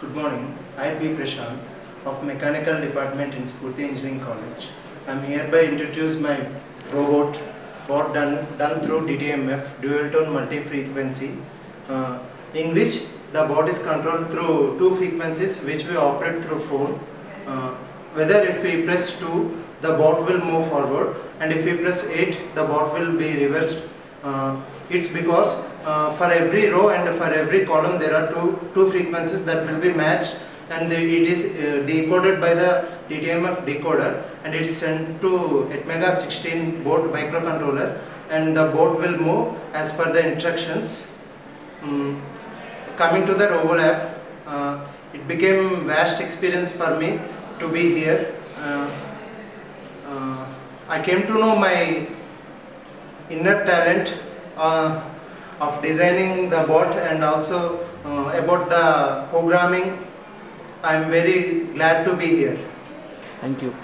Good morning, I am P. Prashant of Mechanical Department in Spurthi Engineering College. I am hereby introduce my robot bought done through DTMF, dual tone multi-frequency, in which the bot is controlled through two frequencies which we operate through phone. Whether if we press 2, the bot will move forward, and if we press 8, the bot will be reversed. It's because for every row and for every column there are two frequencies that will be matched, and it is decoded by the DTMF decoder, and it's sent to atmega 16 board microcontroller, and the board will move as per the instructions. Coming to the RoboLab, it became vast experience for me to be here. I came to know my inner talent of designing the bot and also about the programming. I am very glad to be here. Thank you.